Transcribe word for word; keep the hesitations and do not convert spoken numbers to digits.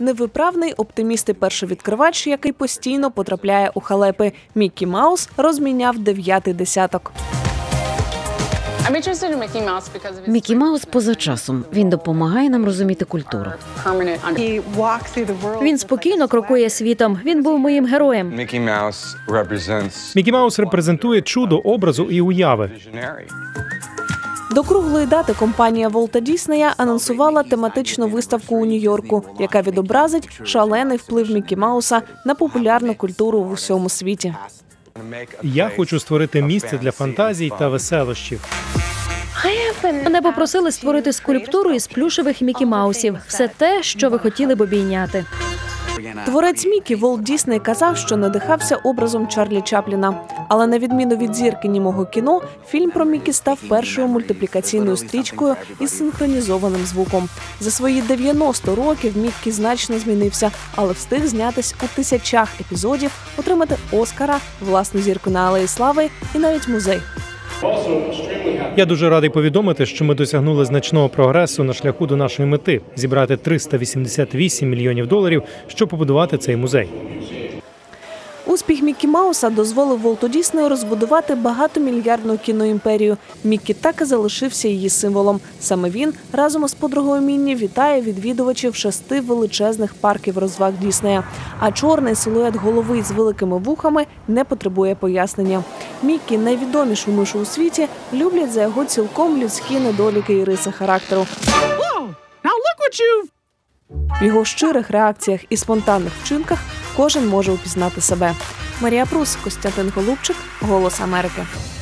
Невиправний оптиміст і першовідкривач, який постійно потрапляє у халепи. Міккі Маус розміняв дев'ятий десяток. Міккі Маус поза часом. Він допомагає нам розуміти культуру. Він спокійно крокує світом. Він був моїм героєм. Міккі Маус репрезентує чудо образу і уяви. До круглої дати компанія Волта Діснея анонсувала тематичну виставку у Нью-Йорку, яка відобразить шалений вплив Міккі Мауса на популярну культуру в усьому світі. Я хочу створити місце для фантазій та веселощів. Мене попросили створити скульптуру із плюшевих Міккі Маусів. Все те, що ви хотіли б обійняти. Творець Міккі Волт Дісней казав, що надихався образом Чарлі Чапліна. Але на відміну від зірки німого кіно, фільм про Міккі став першою мультиплікаційною стрічкою із синхронізованим звуком. За свої дев'яносто років Міккі значно змінився, але встиг знятись у тисячах епізодів, отримати Оскара, власну зірку на Алеї Слави і навіть музей. Я дуже радий повідомити, що ми досягнули значного прогресу на шляху до нашої мети – зібрати триста вісімдесят вісім мільйонів доларів, щоб побудувати цей музей. Успіх Міккі Мауса дозволив Волту Діснею розбудувати багатомільярдну кіноімперію. Міккі так і залишився її символом. Саме він разом із подругою Мінні вітає відвідувачів шести величезних парків розваг Діснея. А чорний силует голови з великими вухами не потребує пояснення. Міккі, найвідомішу мишу у світі, люблять за його цілком людські недоліки і риси характеру. В його щирих реакціях і спонтанних вчинках кожен може упізнати себе. Марія Прус, Костянтин Голубчик, «Голос Америки».